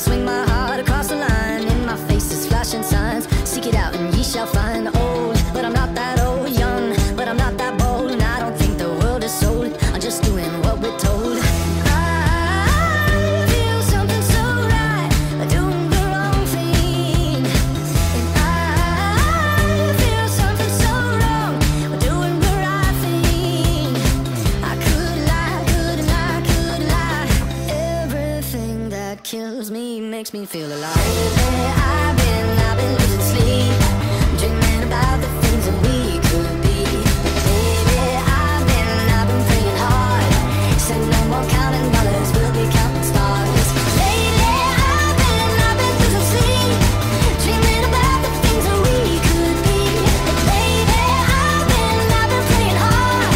Swing my heart across the line. In my face is flashing signs. Seek it out and ye shall find. Old, but I'm not that old. Young, but I'm not that bold. And I don't think the world is sold. I'm just doing what we're told. I feel something so right, doing the wrong thing. And I feel something so wrong, doing the right thing. I could lie, could lie, could lie. Everything that kills me makes me feel alive. Hey, I've been losing sleep, dreaming about the things that we could be. Baby, I've been praying hard. Said no more counting dollars, we'll be counting stars. Lately, I've been losing sleep, dreaming about the things that we could be. Baby, I've been praying hard.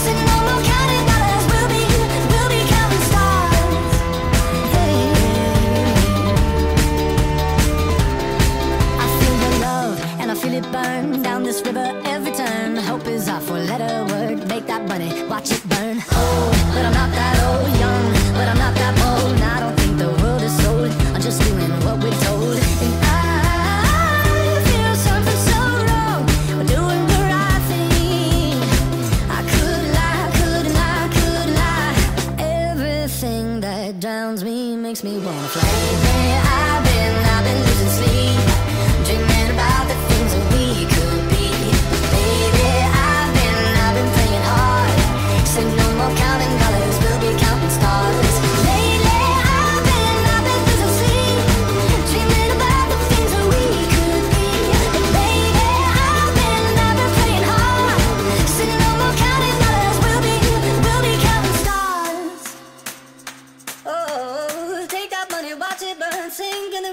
Said no more counting dollars, we'll be counting stars. Hey. Feel it burn down this river every turn. Hope is our four-letter word. Make that money, watch it burn. Old, but I'm not that old. Young, but I'm not that bold. I don't think the world is sold. I'm just doing what we're told. And I feel something so wrong. We're doing the right thing. I could lie, could lie, could lie. Everything that drowns me makes me wanna fly. I've been losing sleep, dreaming about the things that we could be. Baby, I've been praying hard. Said no more counting dollars, we'll be counting stars. Lately, I've been losing sleep, dreaming about the things that we could be. Baby, I've been praying hard. Said no more counting dollars, we'll be counting stars. Oh, take that money, watch it burn. Sink in the